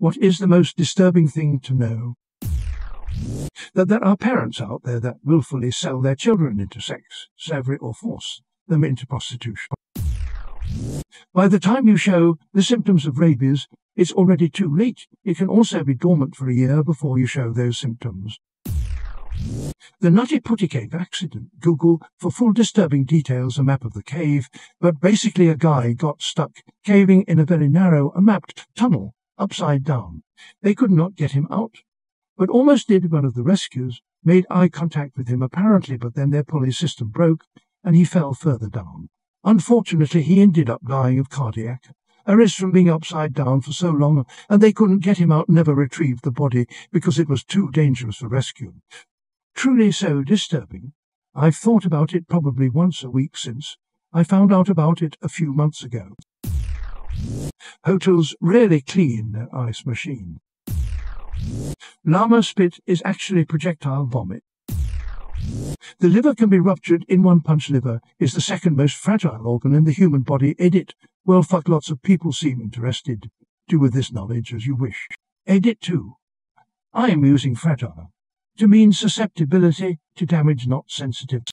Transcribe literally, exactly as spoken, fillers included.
What is the most disturbing thing to know? That there are parents out there that willfully sell their children into sex, slavery, or force them into prostitution. By the time you show the symptoms of rabies, it's already too late. It can also be dormant for a year before you show those symptoms. The Nutty Putty Cave accident. Google for full disturbing details, a map of the cave, but basically a guy got stuck caving in a very narrow, mapped tunnel, upside down. They could not get him out, but almost did. One of the rescuers made eye contact with him apparently, but then their pulley system broke and he fell further down. Unfortunately, he ended up dying of cardiac arrest from being upside down for so long, and they couldn't get him out, never retrieved the body because it was too dangerous for rescue. Truly so disturbing. I've thought about it probably once a week since I found out about it a few months ago. Hotels rarely clean their ice machine. Llama spit is actually projectile vomit. The liver can be ruptured in one punch. Liver is the second most fragile organ in the human body. Edit. Well, fuck, lots of people seem interested. Do with this knowledge as you wish. Edit two. I am using fragile to mean susceptibility to damage, not sensitive.